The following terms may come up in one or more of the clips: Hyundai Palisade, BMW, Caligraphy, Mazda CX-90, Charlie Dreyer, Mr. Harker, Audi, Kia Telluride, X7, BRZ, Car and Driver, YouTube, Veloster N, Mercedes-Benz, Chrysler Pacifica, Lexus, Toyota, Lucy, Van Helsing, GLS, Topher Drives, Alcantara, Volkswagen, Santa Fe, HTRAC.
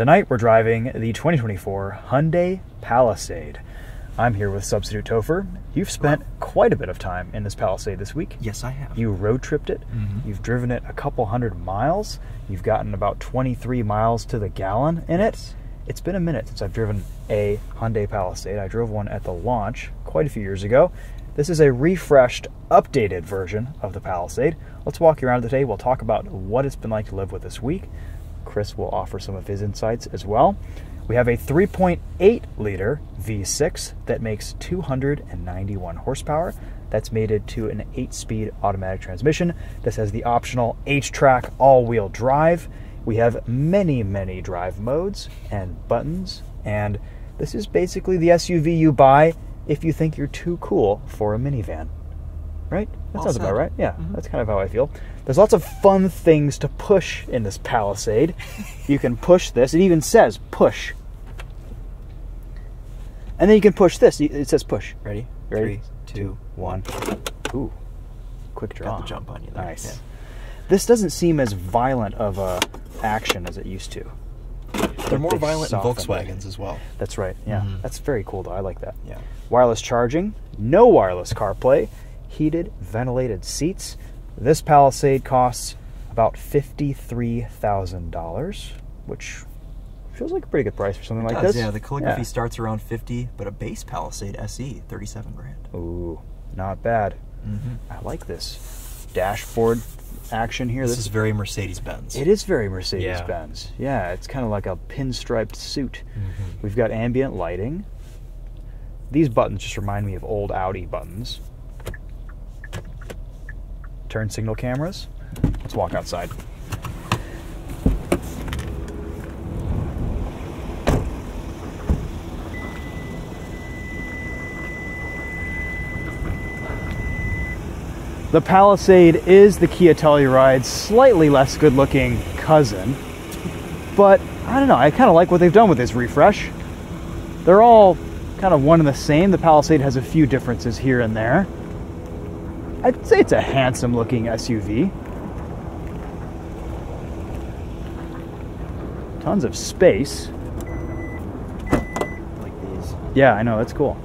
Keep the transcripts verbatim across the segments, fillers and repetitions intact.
Tonight we're driving the twenty twenty-four Hyundai Palisade. I'm here with substitute Topher. You've spent quite a bit of time in this Palisade this week. Yes, I have. You road tripped it. Mm-hmm. You've driven it a couple hundred miles. You've gotten about twenty-three miles to the gallon in yes. it. It's been a minute since I've driven a Hyundai Palisade. I drove one at the launch quite a few years ago. This is a refreshed, updated version of the Palisade. Let's walk you around today. We'll talk about what it's been like to live with this week. Chris will offer some of his insights as well. We have a three point eight liter V six that makes two hundred ninety-one horsepower. That's mated to an eight-speed automatic transmission. This has the optional H TRAC all-wheel drive. We have many, many drive modes and buttons, and this is basically the S U V you buy if you think you're too cool for a minivan. Right? That well sounds said. about right. Yeah, mm-hmm. That's kind of how I feel. There's lots of fun things to push in this Palisade. You can push this. It even says push. And then you can push this. It says push. Ready? Ready? Three, two, one. Ooh. Quick draw. Got the jump on you there. Nice. Yeah. This doesn't seem as violent of a action as it used to. They're more violent in Volkswagens as well. That's right. Yeah. Mm-hmm. That's very cool though. I like that. Yeah. Wireless charging. No wireless CarPlay. Heated, ventilated seats. This Palisade costs about fifty-three thousand dollars, which feels like a pretty good price for something it like does, this. Yeah, the Caligraphy yeah. starts around fifty, but a base Palisade S E, thirty-seven grand. Ooh, not bad. Mm-hmm. I like this dashboard action here. This, this is very Mercedes-Benz. It is very Mercedes-Benz. Yeah. yeah, it's kind of like a pinstriped suit. Mm-hmm. We've got ambient lighting. These buttons just remind me of old Audi buttons. Turn signal cameras. Let's walk outside. The Palisade is the Kia Telluride's slightly less good-looking cousin, but I don't know, I kind of like what they've done with this refresh. They're all kind of one and the same. The Palisade has a few differences here and there. I'd say it's a handsome looking S U V. Tons of space. Like these. Yeah, I know, that's cool.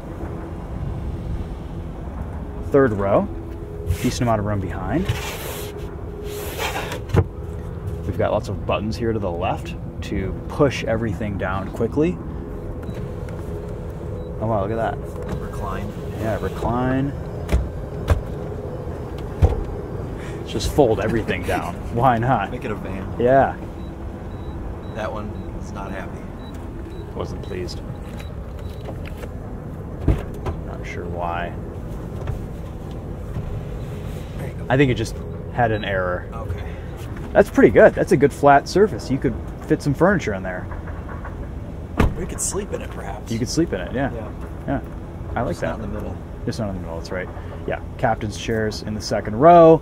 Third row. Decent amount of room behind. We've got lots of buttons here to the left to push everything down quickly. Oh wow, look at that. Recline. Yeah, recline. Just fold everything down. Why not? Make it a van. Yeah. That one is not happy. Wasn't pleased. Not sure why. There you go. I think it just had an error. Okay. That's pretty good. That's a good flat surface. You could fit some furniture in there. We could sleep in it, perhaps. You could sleep in it, yeah. Yeah. yeah. I like just that. Just not in the middle. Just not in the middle, that's right. Yeah. Captain's chairs in the second row.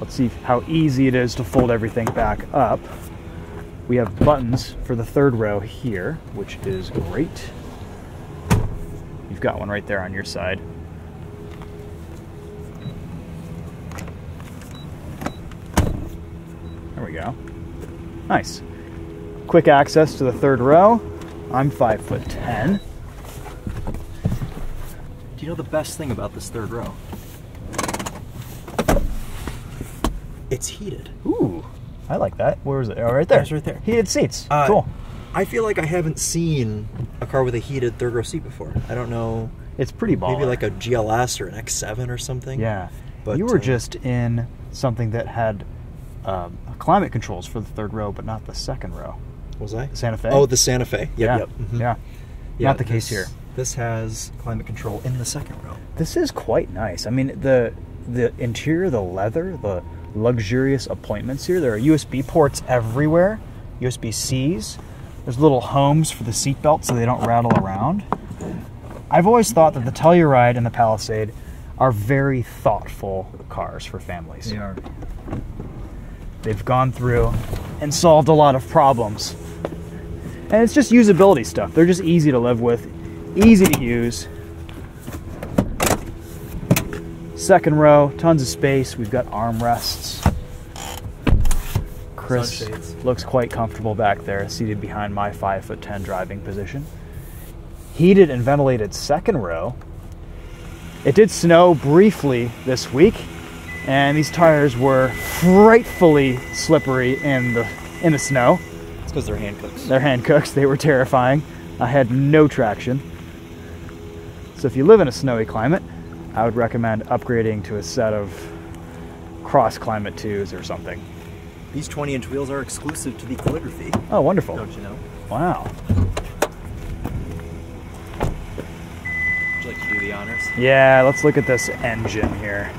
Let's see how easy it is to fold everything back up. We have buttons for the third row here, which is great. You've got one right there on your side. There we go. Nice. Quick access to the third row. I'm five foot ten. Do you know the best thing about this third row? It's heated. Ooh, I like that. Where is it? Oh, right there. It's right there. Heated seats. Uh, cool. I feel like I haven't seen a car with a heated third row seat before. I don't know. It's pretty baller. Maybe like a G L S or an X seven or something. Yeah. But you were uh, just in something that had um, climate controls for the third row, but not the second row. Was I? Santa Fe. Oh, the Santa Fe. Yep, yeah. Yep. Mm-hmm. Yeah. Yeah. Not the this, case here. This has climate control in the second row. This is quite nice. I mean, the the interior, the leather, the luxurious appointments here. There are U S B ports everywhere, U S B Cs. There's little homes for the seatbelt so they don't rattle around. I've always thought that the Telluride and the Palisade are very thoughtful cars for families. They are. They've gone through and solved a lot of problems. And it's just usability stuff. They're just easy to live with, easy to use. Second row, tons of space. We've got armrests. Chris looks quite comfortable back there, seated behind my five foot ten driving position. Heated and ventilated second row. It did snow briefly this week, and these tires were frightfully slippery in the in the snow. It's because they're hand cooks. They're hand cooks. They were terrifying. I had no traction. So if you live in a snowy climate, I would recommend upgrading to a set of cross climate twos or something. These twenty inch wheels are exclusive to the Caligraphy. Oh, wonderful. Don't you know? Wow. Like to do the honors. Yeah, let's look at this engine here.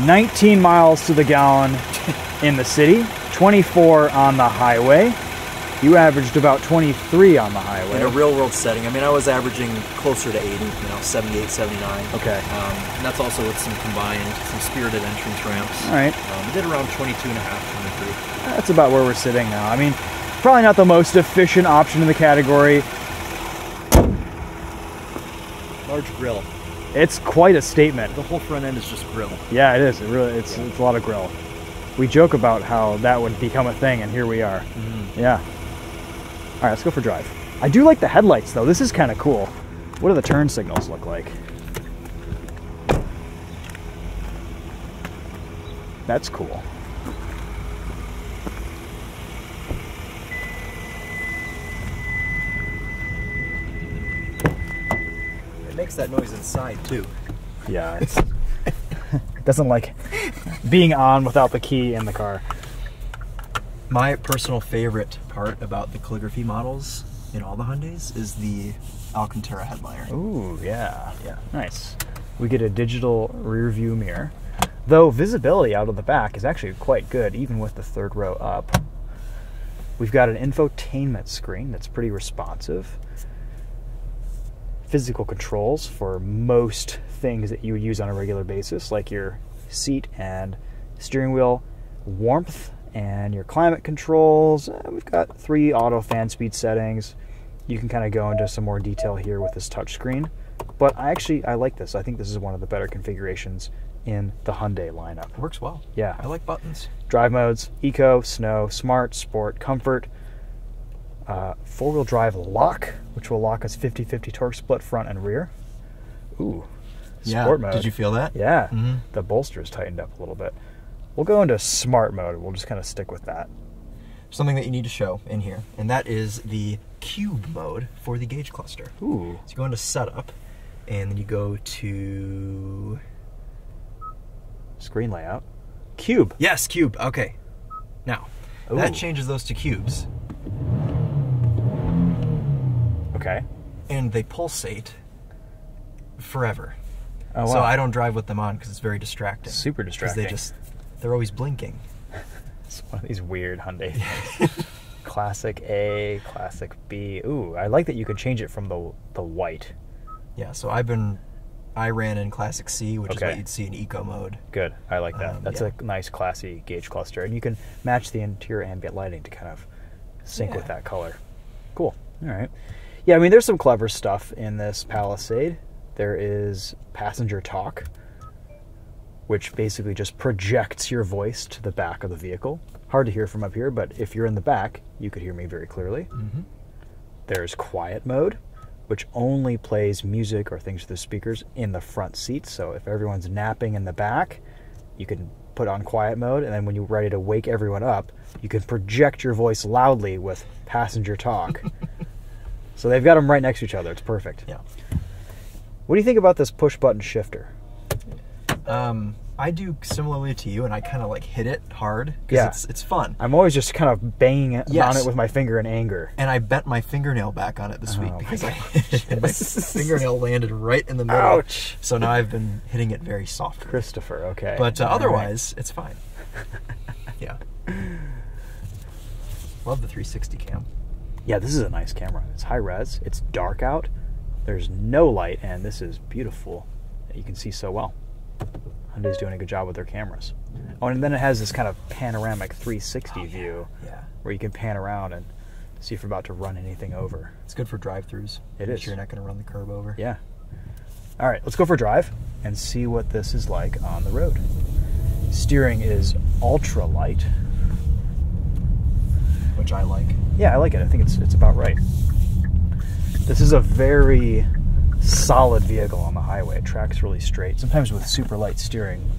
nineteen miles to the gallon in the city, twenty-four on the highway. You averaged about twenty-three on the highway. In a real world setting. I mean, I was averaging closer to eighty, you know, seventy-eight, seventy-nine. Okay. Um, and that's also with some combined, some spirited entrance ramps. All right. Um, we did around twenty-two and a half, twenty-three. That's about where we're sitting now. I mean, probably not the most efficient option in the category. Large grill. It's quite a statement. The whole front end is just grill. Yeah, it is. It really, it's, yeah. It's a lot of grill. We joke about how that would become a thing, and here we are. Mm-hmm. Yeah. All right, let's go for drive. I do like the headlights, though. This is kind of cool. What do the turn signals look like? That's cool. Makes that noise inside too. Yeah, it's, it doesn't like being on without the key in the car. My personal favorite part about the Caligraphy models in all the Hyundais is the Alcantara headliner. Ooh, yeah, yeah, nice. We get a digital rear view mirror, though visibility out of the back is actually quite good, even with the third row up. We've got an infotainment screen that's pretty responsive. Physical controls for most things that you would use on a regular basis, like your seat and steering wheel warmth and your climate controls. We've got three auto fan speed settings. You can kind of go into some more detail here with this touchscreen, but I actually, I like this. I think this is one of the better configurations in the Hyundai lineup. It works well. Yeah. I like buttons. Drive modes, eco, snow, smart, sport, comfort. Uh, four-wheel drive lock, which will lock us fifty fifty torque split front and rear. Ooh, sport mode. Did you feel that? Yeah, mm-hmm. The bolster's tightened up a little bit. We'll go into smart mode. We'll just kind of stick with that. Something that you need to show in here, and that is the cube mode for the gauge cluster. Ooh. So you go into setup, and then you go to... screen layout. Cube. Yes, cube. Okay. Now, ooh, that changes those to cubes. Okay. And they pulsate forever. Oh, wow. So I don't drive with them on because it's very distracting. Super distracting. They just, they're always blinking. It's one of these weird Hyundai things. Classic A, classic B. Ooh, I like that you could change it from the the white. Yeah, so I've been, I ran in classic C, which okay. is what you'd see in eco mode. Good, I like that. Um, That's yeah. a nice classy gauge cluster. And you can match the interior ambient lighting to kind of sync yeah. with that color. Cool, all right. Yeah, I mean, there's some clever stuff in this Palisade. There is passenger talk, which basically just projects your voice to the back of the vehicle. Hard to hear from up here, but if you're in the back, you could hear me very clearly. Mm-hmm. There's quiet mode, which only plays music or things through the speakers in the front seat. So if everyone's napping in the back, you can put on quiet mode, and then when you're ready to wake everyone up, you can project your voice loudly with passenger talk. So they've got them right next to each other. It's perfect. Yeah. What do you think about this push-button shifter? Um, I do similarly to you, and I kind of like hit it hard because yeah. it's, it's fun. I'm always just kind of banging it yes. on it with my finger in anger. And I bent my fingernail back on it this oh, week because my, I, my fingernail landed right in the middle. Ouch. So now I've been hitting it very softly. Christopher, okay. But uh, otherwise, right. it's fine. Yeah. Love the three sixty cam. Yeah, this is a nice camera. It's high res, it's dark out, there's no light, and this is beautiful. You can see so well. Hyundai's doing a good job with their cameras. Oh, and then it has this kind of panoramic three sixty oh, view yeah. Yeah. where you can pan around and see if you're about to run anything over. It's good for drive-thrus. It is. Sure you're not going to run the curb over. Yeah. All right, let's go for a drive and see what this is like on the road. Steering is ultra light. which I like. Yeah, I like it. I think it's it's about right. This is a very solid vehicle on the highway. It tracks really straight. Sometimes with super light steering,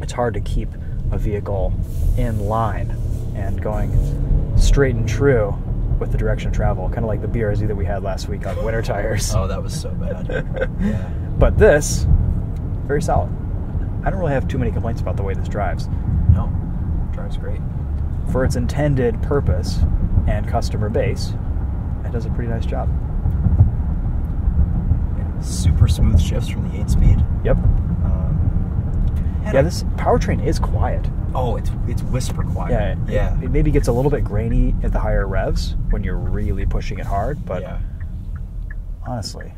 it's hard to keep a vehicle in line and going straight and true with the direction of travel, kind of like the B R Z that we had last week on winter tires. Oh, that was so bad. Yeah. But this, very solid. I don't really have too many complaints about the way this drives. No, it drives great. For its intended purpose and customer base, it does a pretty nice job. Yeah, super smooth shifts from the eight-speed. Yep. Um, yeah, I, this powertrain is quiet. Oh, it's it's whisper quiet. Yeah, it, yeah. It maybe gets a little bit grainy at the higher revs when you're really pushing it hard, but yeah. Honestly.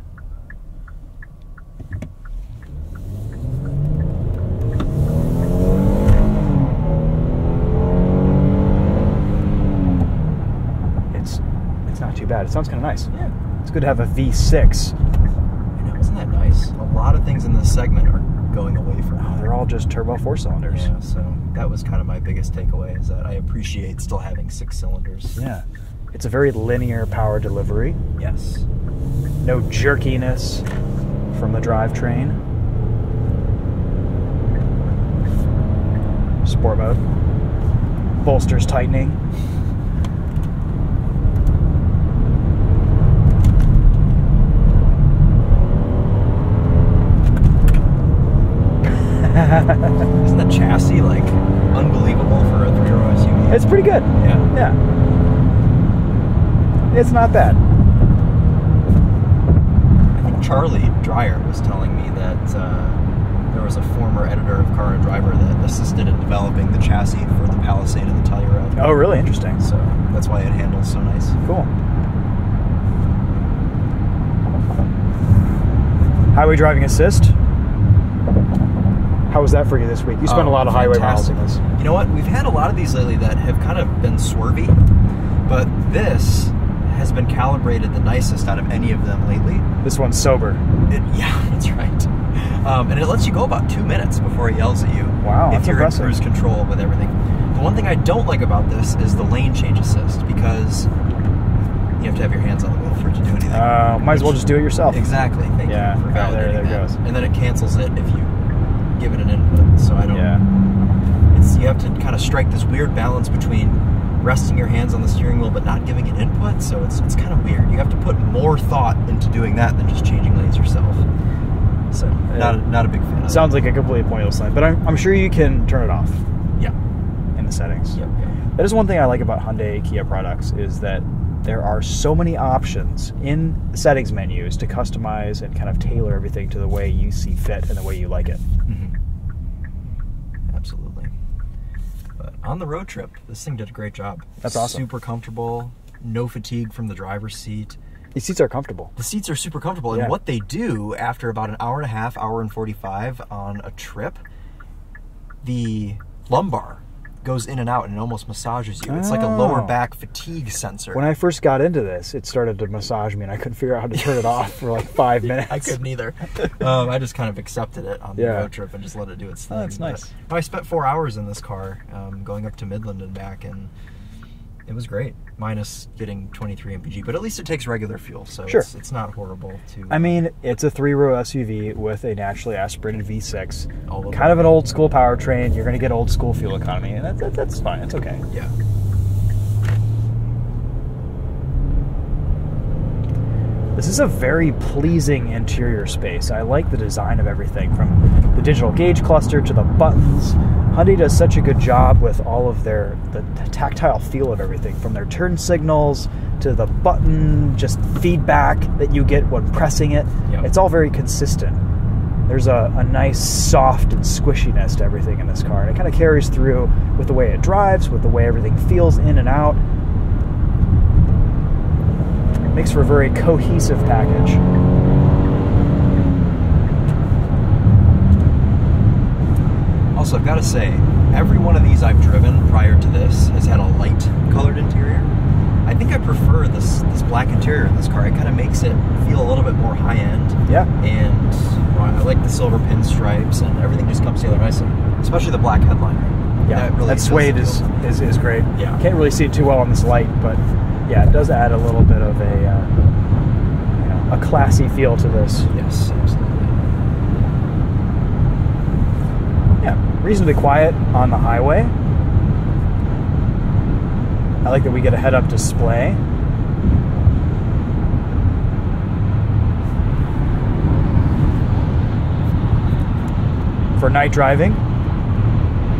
It's it's not too bad. It sounds kind of nice. Yeah. It's good to have a V six. I know, isn't that nice? A lot of things in this segment are going away from oh, they're all just turbo four cylinders. Yeah, so that was kind of my biggest takeaway, is that I appreciate still having six cylinders. Yeah. It's a very linear power delivery. Yes. No jerkiness from the drivetrain. Sport mode. Bolsters tightening. Isn't the chassis like unbelievable for a three-row S U V? It's pretty good. Yeah. Yeah. It's not bad. I think Charlie Dreyer was telling me that uh, there was a former editor of Car and Driver that assisted in developing the chassis for the Palisade and the Telluride. Oh, really? Interesting. So that's why it handles so nice. Cool. Highway driving assist. How was that for you this week? You spent oh, a lot of highway miles on this. You know what? We've had a lot of these lately that have kind of been swervy, but this has been calibrated the nicest out of any of them lately. This one's sober. It, yeah, that's right. Um, and it lets you go about two minutes before it yells at you. Wow, that's impressive. If you're in cruise control with everything. The one thing I don't like about this is the lane change assist, because you have to have your hands on the wheel for it to do anything. Uh, might as well just do it yourself. Exactly. Thank yeah, you for validating yeah, there, there that. Goes. And then it cancels it if you give it an input, so I don't yeah. it's you have to kind of strike this weird balance between resting your hands on the steering wheel but not giving it input, so it's it's kind of weird. You have to put more thought into doing that than just changing lanes yourself, so yeah. not, not a big fan of sounds it. Like a completely pointless thing, but I'm, I'm sure you can turn it off yeah in the settings. Yep, yep. That is one thing I like about Hyundai Kia products, is that there are so many options in settings menus to customize and kind of tailor everything to the way you see fit and the way you like it. Mm-hmm. Absolutely. But on the road trip, this thing did a great job. That's awesome. Super comfortable, no fatigue from the driver's seat. These seats are comfortable. The seats are super comfortable. Yeah. And what they do after about an hour and a half, hour and forty-five on a trip, the lumbar goes in and out and it almost massages you. It's oh. like a lower back fatigue sensor. When I first got into this, it started to massage me and I couldn't figure out how to turn it off for like five minutes. I couldn't either. um, I just kind of accepted it on the yeah. road trip and just let it do its thing. Oh, that's nice. But I spent four hours in this car um, going up to Midland and back, and it was great, minus getting twenty-three M P G, but at least it takes regular fuel, so sure. it's, it's not horrible to... I mean, it's a three-row S U V with a naturally aspirated V six, kind of an old-school powertrain. You're going to get old-school fuel economy, and that, that, that's fine. It's okay. Yeah. This is a very pleasing interior space. I like the design of everything, from the digital gauge cluster to the buttons. Hyundai does such a good job with all of their the tactile feel of everything, from their turn signals to the button, just feedback that you get when pressing it. Yep. It's all very consistent. There's a, a nice soft and squishiness to everything in this car, and it kind of carries through with the way it drives, with the way everything feels in and out. It makes for a very cohesive package. Also, I've got to say, every one of these I've driven prior to this has had a light colored interior. I think I prefer this this black interior in this car. It kind of makes it feel a little bit more high-end. Yeah. And well, I like the silver pinstripes, and everything just comes together nicely, especially the black headliner. yeah, that, really that suede is, is is great. Yeah, can't really see it too well on this light, but yeah, it does add a little bit of a uh, you know, a classy feel to this. Yes, absolutely. Yeah, reasonably quiet on the highway. I like that we get a head-up display. For night driving,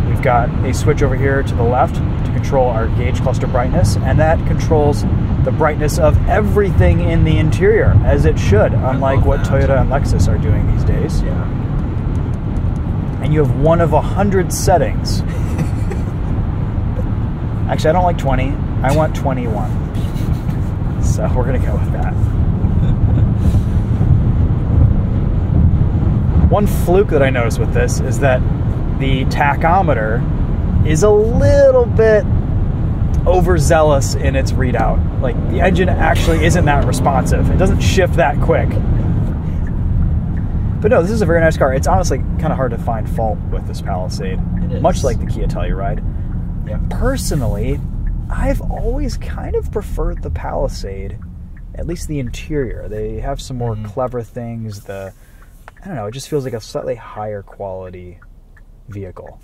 we've got a switch over here to the left to control our gauge cluster brightness, and that controls the brightness of everything in the interior, as it should, unlike what Toyota and Lexus are doing these days. Yeah. And you have one of a hundred settings. Actually, I don't like twenty. I want twenty-one. So we're gonna go with that. One fluke that I noticed with this is that the tachometer is a little bit overzealous in its readout. Like, the engine actually isn't that responsive. It doesn't shift that quick. But no, this is a very nice car. It's honestly kind of hard to find fault with this Palisade, much like the Kia Telluride. Yeah. Personally, I've always kind of preferred the Palisade, at least the interior. They have some more mm-hmm. clever things. The I don't know, it just feels like a slightly higher quality vehicle.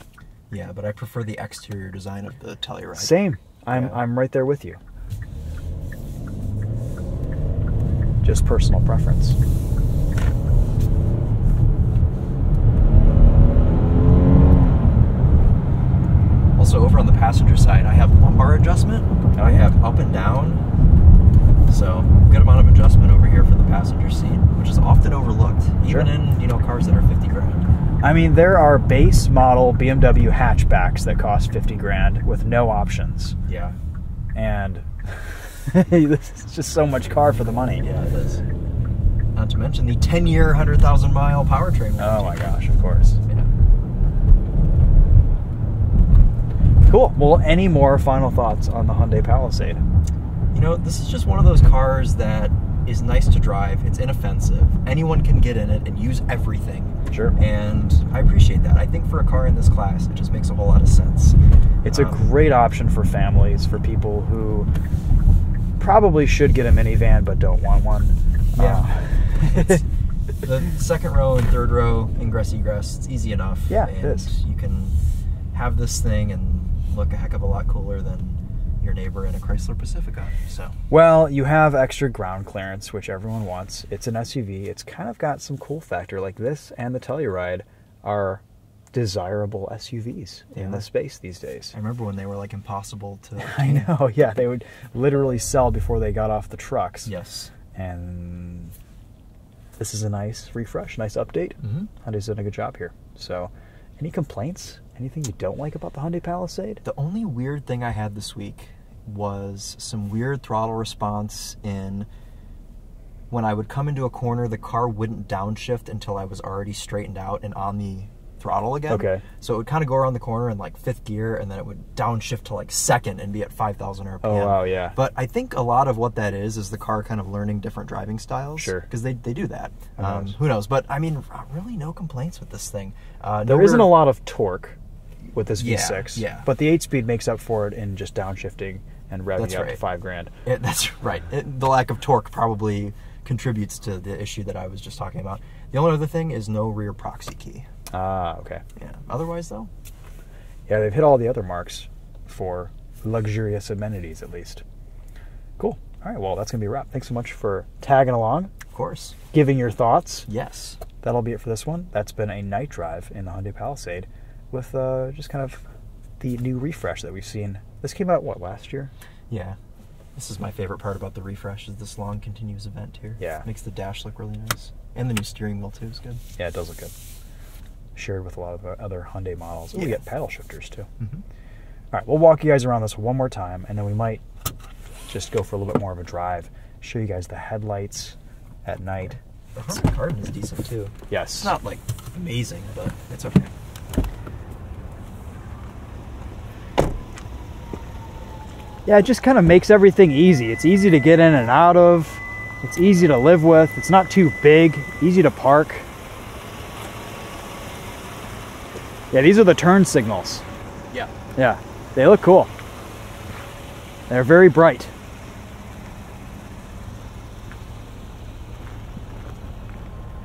Yeah, but I prefer the exterior design of the Telluride. Same. I'm, yeah. I'm right there with you. Just personal preference. Also, over on the passenger side, I have lumbar adjustment. Oh, I have up and down. So, good amount of adjustment over here for the passenger seat, which is often overlooked, sure. even in, you know, cars that are fifty grand. I mean, there are base model B M W hatchbacks that cost fifty grand with no options. Yeah. And this is just so much car for the money. Yeah, it is. Not to mention the ten year, one hundred thousand mile powertrain. Oh my gosh, of course. Yeah. Cool. Well, any more final thoughts on the Hyundai Palisade? You know, this is just one of those cars that is nice to drive. It's inoffensive. Anyone can get in it and use everything. Sure. And I appreciate that. I think for a car in this class, it just makes a whole lot of sense. It's um, a great option for families, for people who probably should get a minivan but don't want one. Yeah. Uh, it's the second row and third row, ingress, egress, it's easy enough. Yeah, and it is. You can have this thing and look a heck of a lot cooler than your neighbor in a Chrysler Pacifica. So, well, you have extra ground clearance, which everyone wants. It's an S U V. It's kind of got some cool factor. Like, this and the Telluride are desirable S U Vs yeah. in the space these days. I remember when they were like impossible to obtain. I know. Yeah, they would literally sell before they got off the trucks. Yes. And this is a nice refresh, nice update. Mm-hmm. Hyundai's done a good job here. So, any complaints? Anything you don't like about the Hyundai Palisade? The only weird thing I had this week was some weird throttle response in when I would come into a corner, the car wouldn't downshift until I was already straightened out and on the throttle again. Okay. So it would kind of go around the corner in like fifth gear and then it would downshift to like second and be at five thousand R P M. Oh, wow, yeah. But I think a lot of what that is is the car kind of learning different driving styles. Sure. Because they, they do that. Um, who knows? But I mean, really no complaints with this thing. Uh, there isn't a lot of torque with this V six. Yeah, yeah. But the eight speed makes up for it in just downshifting and revving up right. to five grand. It, that's right. It, the lack of torque probably contributes to the issue that I was just talking about. The only other thing is no rear proxy key. Ah, okay. Yeah. Otherwise, though? Yeah, they've hit all the other marks for luxurious amenities, at least. Cool. All right, well, that's going to be a wrap. Thanks so much for tagging along. Of course. Giving your thoughts. Yes. That'll be it for this one. That's been a night drive in the Hyundai Palisade, with uh, just kind of the new refresh that we've seen. This came out, what, last year? Yeah. This is my favorite part about the refresh, is this long, continuous event here. Yeah. Makes the dash look really nice. And the new steering wheel, too, is good. Yeah, it does look good. Shared with a lot of other Hyundai models. Yeah. We get paddle shifters, too. Mm-hmm. All right, we'll walk you guys around this one more time, and then we might just go for a little bit more of a drive. Show you guys the headlights at night. The Hyundai Palisade is decent, too. Yes. It's not, like, amazing, but it's okay. Yeah, it just kind of makes everything easy. It's easy to get in and out of. It's easy to live with. It's not too big. Easy to park. Yeah, these are the turn signals. Yeah. Yeah, they look cool. They're very bright.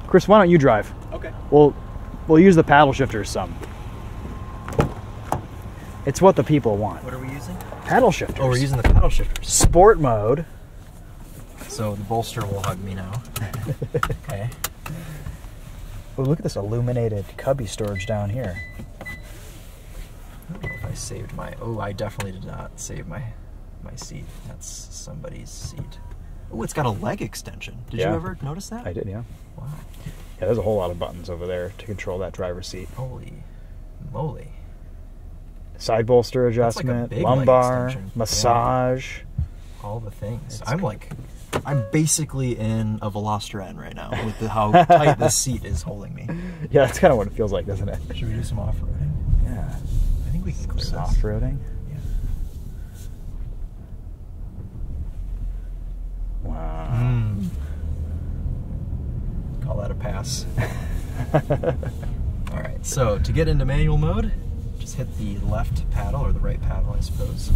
Chris, why don't you drive? Okay. We'll, we'll use the paddle shifters some. It's what the people want. What are we using? Paddle shifters. Oh, we're using the paddle shifters. Sport mode. So the bolster will hug me now. Okay. Oh, look at this illuminated cubby storage down here. I don't know if I saved my... Oh, I definitely did not save my my seat. That's somebody's seat. Oh, it's got a leg extension. Did yeah. you ever notice that? I did, yeah. Wow. Yeah, there's a whole lot of buttons over there to control that driver's seat. Holy moly. Side bolster adjustment, like lumbar, massage. Yeah. All the things. It's I'm good. like... I'm basically in a Veloster N right now with the, how tight this seat is holding me. Yeah, that's kind of what it feels like, doesn't it? Should we do some off-roading? Yeah. I think we can clear some this. Off-roading? Yeah. Wow. Mm. Call that a pass. All right, so to get into manual mode, just hit the left paddle or the right paddle, I suppose.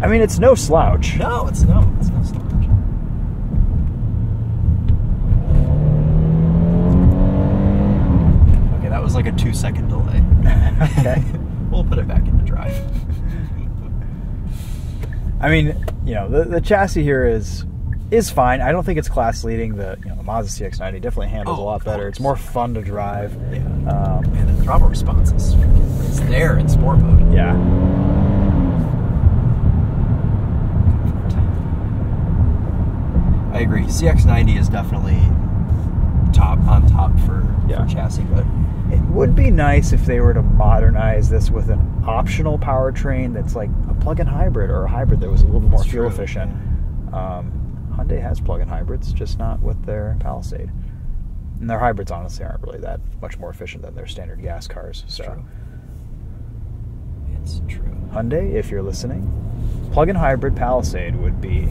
I mean, it's no slouch. No, it's no, it's no slouch. Okay, that was like a two second delay. Okay. We'll put it back into drive. I mean, you know, the, the chassis here is is fine. I don't think it's class leading. The, you know, the Mazda C X ninety definitely handles oh, a lot better. It's more fun to drive. Yeah. Um, and the throttle response is freaking, it's there in sport mode. Yeah. I agree. C X ninety is definitely top on top for, yeah. for chassis, but it would be nice if they were to modernize this with an optional powertrain that's like a plug-in hybrid or a hybrid that was a little bit more fuel efficient. Um, Hyundai has plug-in hybrids, just not with their Palisade, and their hybrids honestly aren't really that much more efficient than their standard gas cars. So, it's true. It's true. Hyundai, if you're listening, plug-in hybrid Palisade would be.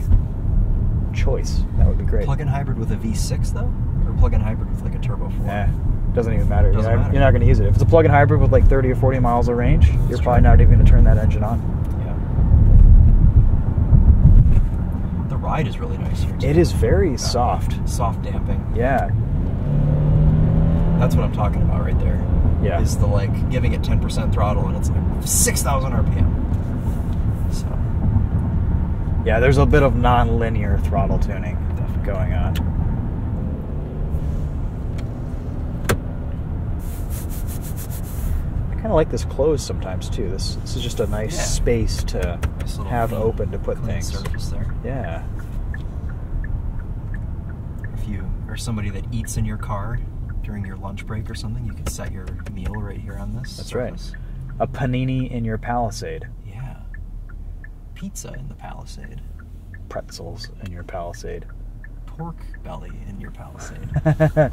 Choice. That would be great. Plug-in hybrid with a V six though, or plug-in hybrid with like a turbo four. Yeah, doesn't even matter. Doesn't you're, matter. You're not going to use it. If it's a plug-in hybrid with like thirty or forty miles of range, That's you're true. probably not even going to turn that engine on. Yeah. The ride is really nice here too. It is very uh, soft. Soft damping. Yeah. That's what I'm talking about right there. Yeah. Is the like giving it ten percent throttle and it's like six thousand R P M. So. Yeah, there's a bit of non-linear throttle tuning Definitely. going on. I kind of like this closed sometimes too. This this is just a nice yeah. space to nice have clean, open to put things. Surface there. Yeah. If you are somebody that eats in your car during your lunch break or something, you can set your meal right here on this. That's surface. right. A panini in your Palisade. Pizza in the Palisade. Pretzels in your Palisade. Pork belly in your Palisade. Yeah,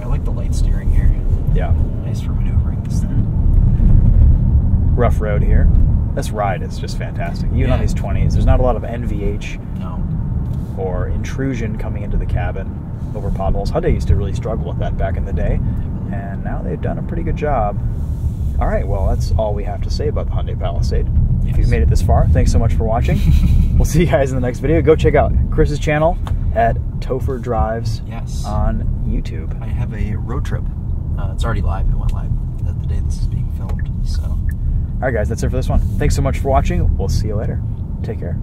I like the light steering here. Yeah. Nice for maneuvering this thing. Rough road here. This ride is just fantastic. Even yeah. on these twenties, there's not a lot of N V H no. or intrusion coming into the cabin over potholes. Hyundai used to really struggle with that back in the day, and now they've done a pretty good job. All right, well, that's all we have to say about the Hyundai Palisade. Yes. If you've made it this far, thanks so much for watching. We'll see you guys in the next video. Go check out Chris's channel at Topher Drives yes. on YouTube. I have a road trip. Uh, it's already live. It went live the day this is being filmed. So, all right, guys, that's it for this one. Thanks so much for watching. We'll see you later. Take care.